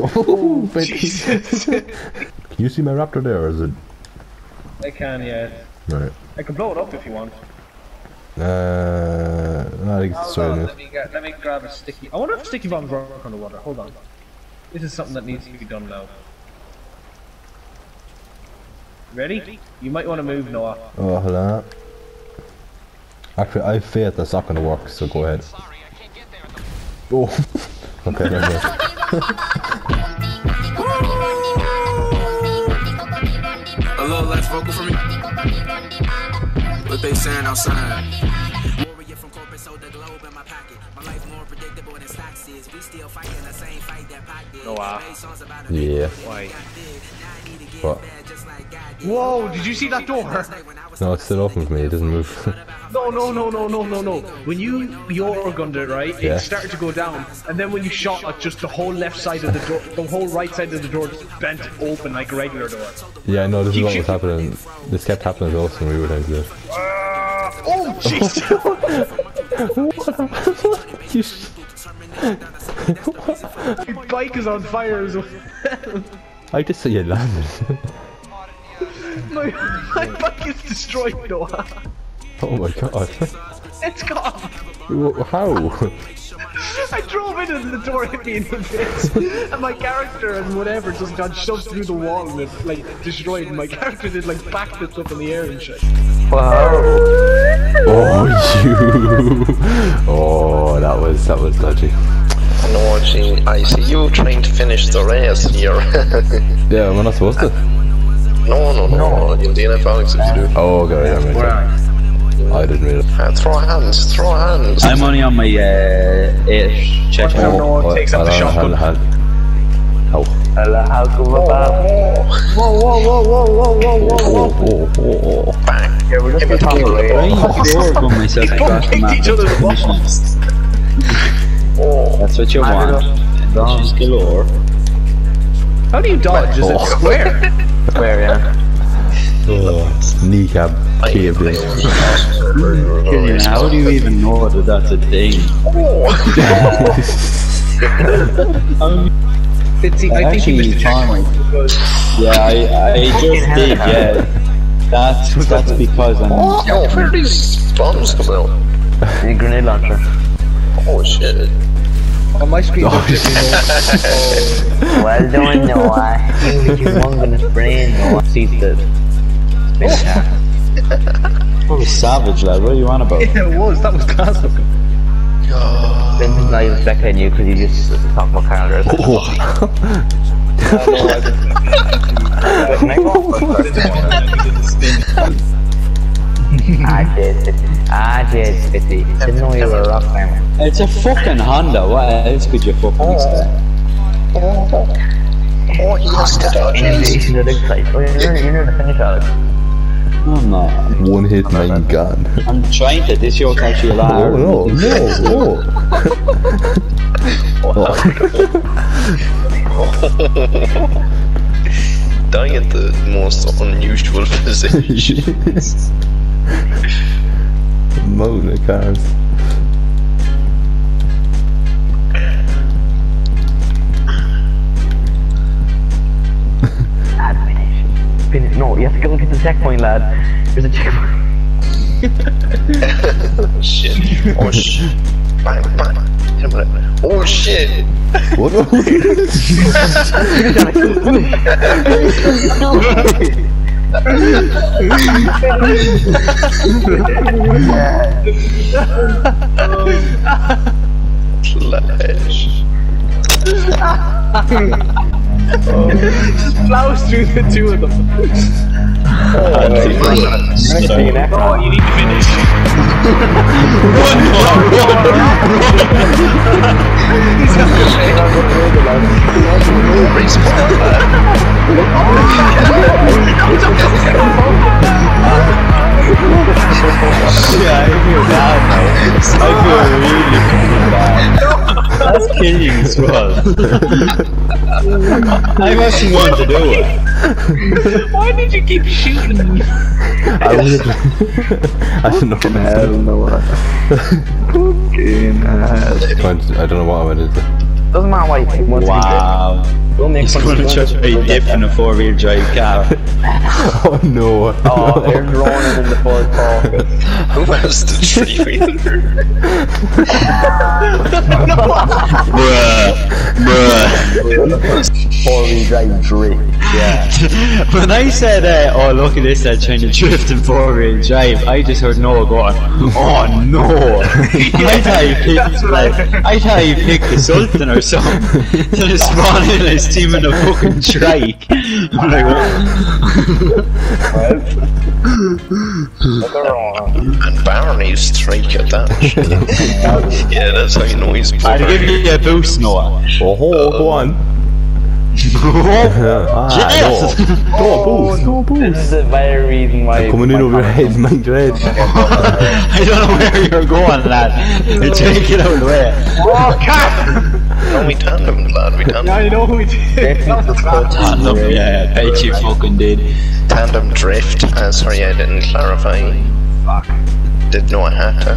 Oh, Jesus. Can you see my raptor there, or is it? I can, yeah. Right. I can blow it up if you want. I think it's so nice. Let me grab a sticky. I wonder if sticky bombs work on the water. Hold on. This is something that needs to be done now. Ready? You might want to move, Noah. Oh, hold on. Actually, I failed. That's not going to work, so go ahead. Oh. Okay, there we go. A little less vocal for me. What they saying outside. Warrior from corporate, sold the globe in my pocket. My life more predictable than stocks is. We still fighting the same fight that Pac did. Oh, wow. Yeah. Why? What? Whoa, did you see that door? No, it's still open for me, it doesn't move. No. When you gunned it, right, it started to go down, and then when you shot at just the whole left side of the door, the whole right side of the door just bent open like a regular door. Yeah, no, this is what was happening. This kept happening as well, so we were down to this. Oh, jeez! What? Your bike is on fire as well. I just saw you landed. My bike is destroyed, Noah. Oh my god. It's gone. How? I drove in and the door hit me in the face. And my character and whatever just got shoved through the wall and it, like, destroyed. And my character did like backflips up in the air and shit. Wow. Oh, you. Oh, that was dodgy. I'm watching ICU trying to finish the race here. Yeah, we're not supposed to. No. In DNF, Alex, if you do. Oh, okay, yeah, right. I didn't realize. Throw hands. I'm only on my air check. Oh, takes out the shotgun. Whoa. Bang. Yeah, we're just going to tolerate. That's what you want. She's galore. How do you dodge? Is it square? Where, yeah. Oh, kneecap cable. How do you even know that that's a thing? Oh. I think you missed the checkpoint. Yeah, I just did. Yeah, that's because I'm. Oh, where do these bombs come out? The grenade launcher. Oh shit. On my screen, well done, Noah. You humongous brain, Noah. See the that was savage, lad. What are you on about? Yeah, it was. That was classic. Ben's not even back at you because you just talked my calendar. I did. Didn't know you were a rock climber. It's a fucking Honda. What else could you fucking expect? Oh, you lost it. You're near the finish, Alex. I'm not. One hit, I'm gone. I'm trying to. This year catch you alive. No. Dying at the most unusual position. Motor cars. Lad, finish. No, you have to go and get the checkpoint, lad. There's a checkpoint. Shit. Oh shit. Bang. Oh shit. What? Flash. Just plows through the two of them. Oh, you need to finish. I wasn't going to do it. Why did you keep shooting me? I don't know. I don't know what I did. Doesn't matter why you pick one. Wow. He's going to try to dip in a four-wheel drive car. Oh no. Oh, they're groaning in the Ford Focus. Where's the three-wheeler? Bruh. Bruh. Four-wheel drive drift. Yeah. When I said, oh look at this, they're trying to drift in four-wheel drive, I just heard Noah going, oh no. I thought you picked the Sultan or something. Then I spawned in his team in a fucking trike. I'm like, what? And Barney's trike at that. Yeah, that's how you know he's better. I'll give you a boost, Noah. Oh, go on. Yes! Go boost! This is the very reason why... Coming in over your head, my dread. I don't know where you're going, lad. You're taking it out of the way. Oh, cat! No, we tandem, lad, we tandem. Yeah, you know who we did. Tandem, yeah, I bet you fucking did. Tandem drift. Sorry, I didn't clarify. Fuck. Didn't know I had to.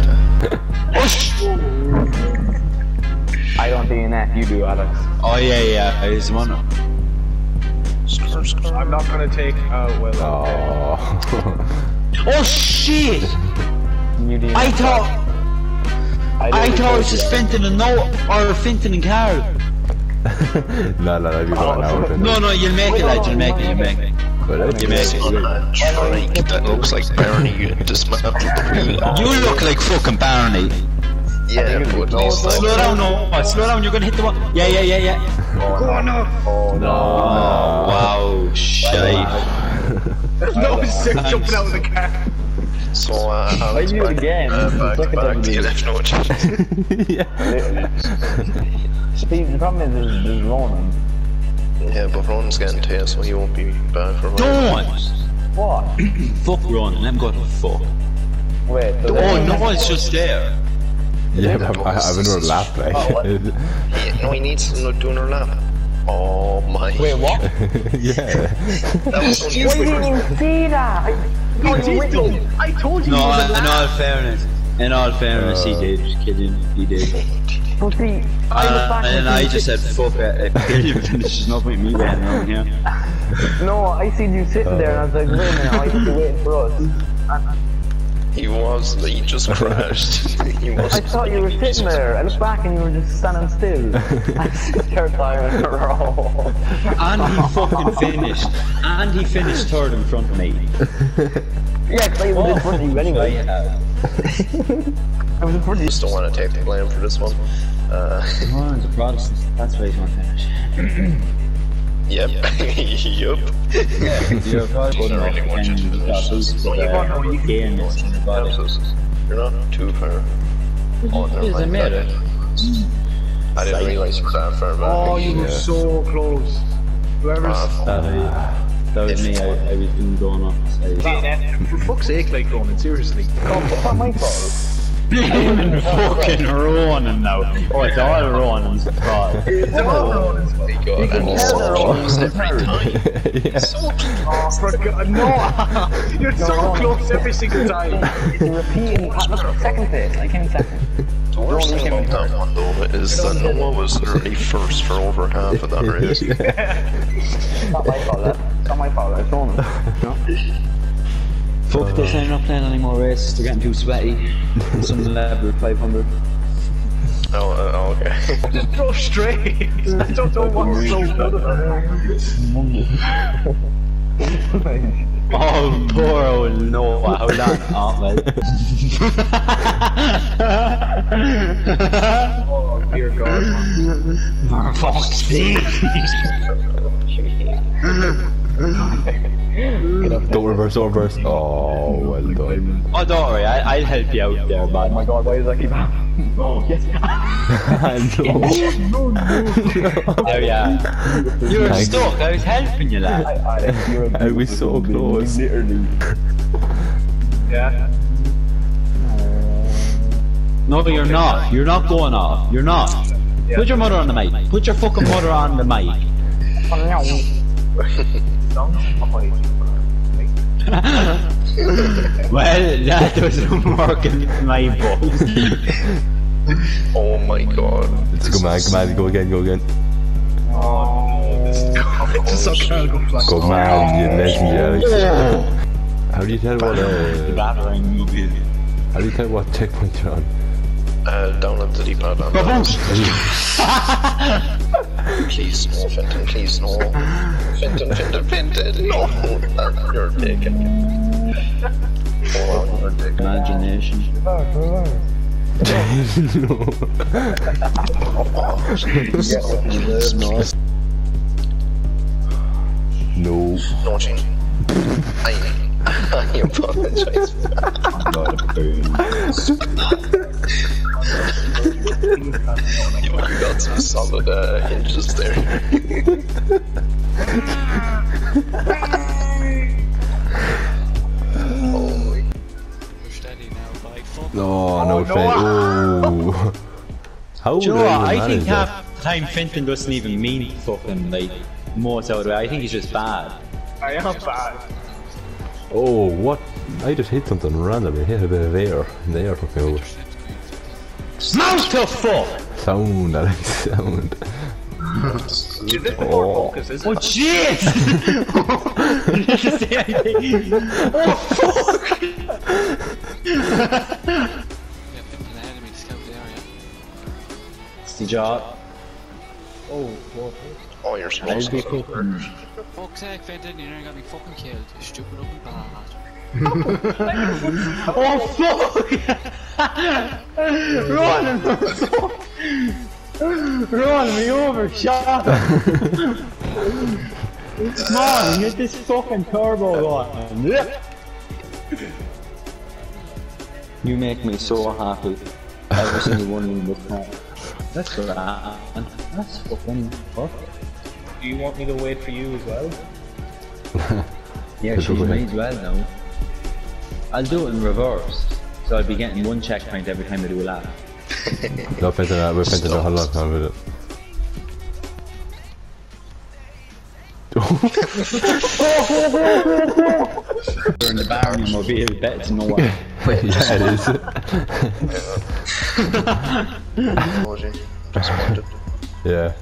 I don't DNF, you do, Alex. Oh yeah, yeah, I just wanna. I'm not gonna take. Oh well. Oh. Oh shit! I thought it was just Fenton and Noah or Fenton and Carl. No, that'd be about an hour. No, you'll make it, lad. You'll make it. That looks like Barney. You dismantled the wheel. You look like fucking Barney. Yeah, slow down, no, slow down, you're gonna hit the wall. Yeah. Go on up. Oh no. Wow, shit. There's no sick jumping out of the car. So, I do it again. Back to your left notch. Yeah. Steve, the problem is there's Ronan. Yeah, but Ronan's getting to you, so he won't be back for a while. Don't! What? Fuck Ronan, I'm going to fuck. Wait, oh no, it's just there. Yeah, but I have another lap, like. Yeah, no, he needs to do another lap. Oh my. Wait, what? Yeah. That was only a quick one. See that? I told you. No, in all fairness. He did. Just kidding. He did. But see, and I just said, fuck it. It's just not with me right now, yeah. No, I seen you sitting there and I was like, wait a minute, I should be waiting for us. He just crashed. I thought you were sitting there, I looked back and you were just standing still. That's the third time in a row. And he fucking finished. And he finished third in front of me. Yeah, because I was in front of you anyway. Yeah. I was in front of you. I just don't want to take the blame for this one. Come on, the Protestants. That's why he's going to finish. Yep. You're not too far. Oh, never mind. I didn't realize you were that far back. Oh, you were so close. Whoever's... That was me, I was going off the side. For fuck's sake, like, Ronan, seriously. It's not my fault. Blaming fucking Ronan now. Oh, it's all Ronan's fault. It's all Ronan's fault. You can tell Ronan's every time. So close. For God, no! You're so close every single time. It's a repeating. Look at second place. I came second. The worst thing about that one though is that Noah was already first for over half of that race. It's not my fault. It's not my fault. It's Ronan. Fuck this, I'm not playing any more races, they're getting too sweaty. Some lab with 500. Oh, okay. Just drove straight! I don't know what's so good about it. Oh, poor old Noah, how long aren't they? Oh, dear God. For fuck's sake! Don't reverse or reverse. Oh, well done. Oh, don't worry, I'll help you out there, man. Oh my god, why does that keep happening? Oh, yes. No. Oh, yeah. You were stuck, I was helping you, lad. I was so close. Literally. Yeah. No, but you're not. You're not going off. You're not. Put your mother on the mic. Put your fucking mother on the mic. Well, that doesn't work in my book. Oh my god. Let's go, man. Come on, go again, go again. Oh, this is go, man, you're legendary. How do you tell what how do you tell what checkpoint you're on? Down at the depot. Please, no, Fenton, please, no. Fenton, Fenton, Fenton, no. You're taken. Oh, you're taken. Imagination. No. No. No change. I apologize. I'm not a boon. You got some solid hinges there. Holy. You're steady now, like full. No, no, Fenton. Oh. How do you know, I think half the time Fenton doesn't even mean fucking, like, more so the way. I think he's just bad. I am bad. Oh, what? I just hit something randomly. Hit a bit of air in the air for people. Mouth to fuck! Sound, I like sound. Dude, this is more focus, isn't it? Oh, jeez! Oh, fuck! Yeah, an enemy scout the area. See job. Oh, what? Oh, you're supposed to be fuck's sake, Fenton, you're gonna be fucking killed, you stupid open bastard. Oh fuck! Run! Run me over, shut up! Come on, get this fucking turbo on. You make me so happy. Every single one of you this time. That's grand. That's fucking fuck. Do you want me to wait for you as well? Yeah, she may as well now. I'll do it in reverse, so I'll be getting one checkpoint every time I do a lap. No, Fenton, we're Fenton the whole lot of time with it. You're in the bar and you'll be better to know what. Yeah, it is.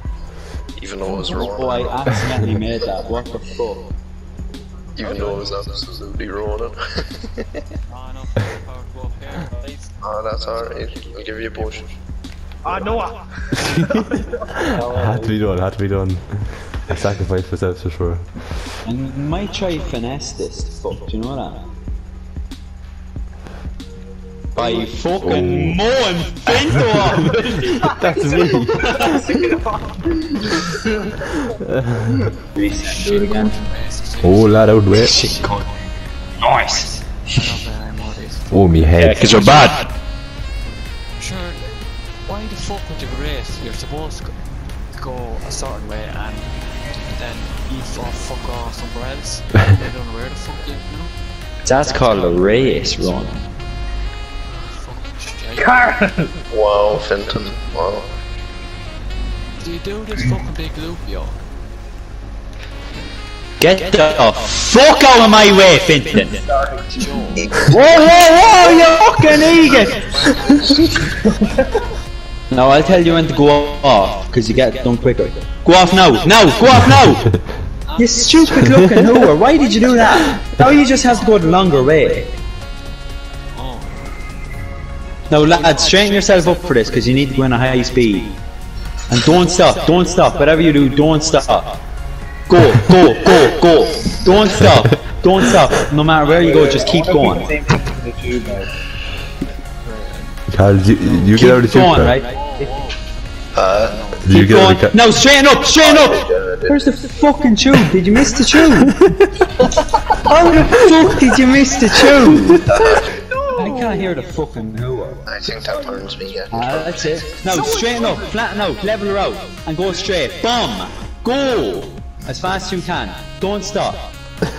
Yeah. Even though it was wrong. Oh, I accidentally made that, what the fuck? Even though it was absolutely rolling. Oh, that's alright. I'll give you a potion. Ah, Noah! Had to be done, had to be done. I sacrificed myself for sure. I might try finesse this, fuck, do you know that? By fucking mowing Fento off! That's me! Reset it again. Oh, lad, out way. Shit, God. Nice! Oh, me head. Yeah, cause you're bad! Sure, why the fuck would you race? You're supposed to go a certain way and then eat or fuck off somewhere else. They don't know where the fuck you know? That's called a race, Ron. Wow, Fenton, wow. Do you do this fucking big loop, yo? Get the fuck out of my way, Fenton! Whoa, whoa, whoa, you fucking eagle! Now I'll tell you when to go off, because you get done quicker. Go off now, now, go off now! You stupid looking hooer, why did you do that? Now you just have to go the longer way. Now lads, straighten yourself up for this, because you need to go in a high speed. And don't stop, whatever you do, don't stop. Go, go, go, go. Don't stop, no matter where you go, just keep going. Carl, you get out of the tube, right? Keep going, right? No, straighten up, straighten up! Where's the fucking tube? Did you miss the tube? How the fuck did you miss the tube? I can't hear the fucking hooer. I think that burns me yet. Ah, that's it. Now straighten up, flatten out, level her out, and go straight. Bomb! Go! As fast as you can. Don't stop. That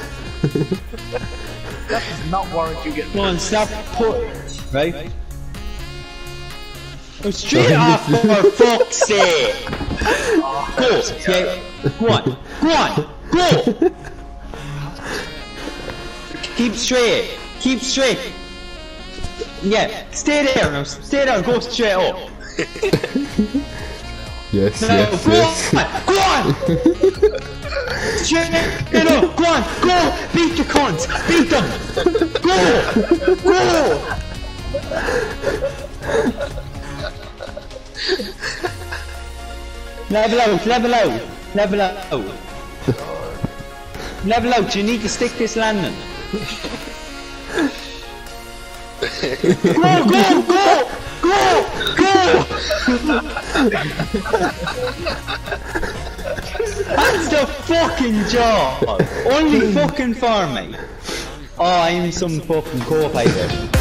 does not warrant you getting. Don't stop, put. Right? Oh, straight off for fuck's sake! Go! Yeah. Go on! Go on! Go! Keep straight! Keep straight! Yeah, stay there now, stay there, go straight up. Yes, no, yes, go yes. Go on! Go on! Go on! Go! Beat the cons! Beat them! Go! Go! Level out! Level out! Level out! Level out! You need to stick this landing. Go! Go! Go! Go! Go! That's the fucking job! Only fucking for me! Oh, I'm some fucking co-pilot.